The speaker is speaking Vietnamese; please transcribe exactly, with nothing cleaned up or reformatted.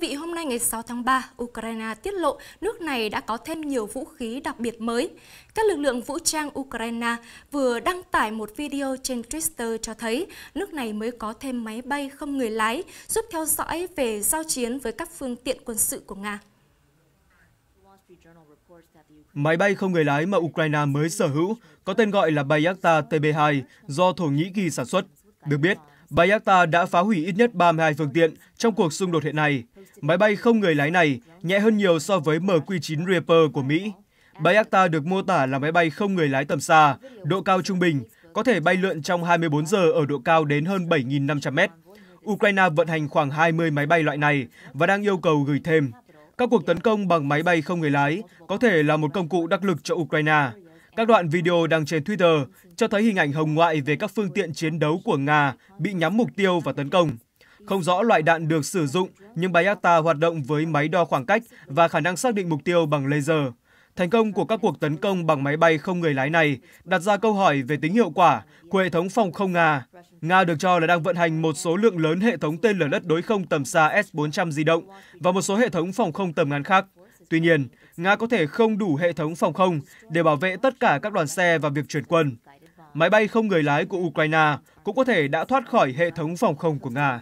quý vị, hôm nay ngày sáu tháng ba, Ukraine tiết lộ nước này đã có thêm nhiều vũ khí đặc biệt mới. Các lực lượng vũ trang Ukraine vừa đăng tải một video trên Twitter cho thấy nước này mới có thêm máy bay không người lái giúp theo dõi về giao chiến với các phương tiện quân sự của Nga. Máy bay không người lái mà Ukraine mới sở hữu có tên gọi là Bayraktar T B hai do Thổ Nhĩ Kỳ sản xuất. Được biết, Bayraktar đã phá hủy ít nhất ba mươi hai phương tiện trong cuộc xung đột hiện nay. Máy bay không người lái này nhẹ hơn nhiều so với M Q chín Reaper của Mỹ. Bayraktar được mô tả là máy bay không người lái tầm xa, độ cao trung bình, có thể bay lượn trong hai mươi bốn giờ ở độ cao đến hơn bảy nghìn năm trăm mét. Ukraine vận hành khoảng hai mươi máy bay loại này và đang yêu cầu gửi thêm. Các cuộc tấn công bằng máy bay không người lái có thể là một công cụ đắc lực cho Ukraine. Các đoạn video đăng trên Twitter cho thấy hình ảnh hồng ngoại về các phương tiện chiến đấu của Nga bị nhắm mục tiêu và tấn công. Không rõ loại đạn được sử dụng, nhưng Bayraktar hoạt động với máy đo khoảng cách và khả năng xác định mục tiêu bằng laser. Thành công của các cuộc tấn công bằng máy bay không người lái này đặt ra câu hỏi về tính hiệu quả của hệ thống phòng không Nga. Nga được cho là đang vận hành một số lượng lớn hệ thống tên lửa đất đối không tầm xa S bốn trăm di động và một số hệ thống phòng không tầm ngắn khác. Tuy nhiên, Nga có thể không đủ hệ thống phòng không để bảo vệ tất cả các đoàn xe và việc chuyển quân. Máy bay không người lái của Ukraine cũng có thể đã thoát khỏi hệ thống phòng không của Nga.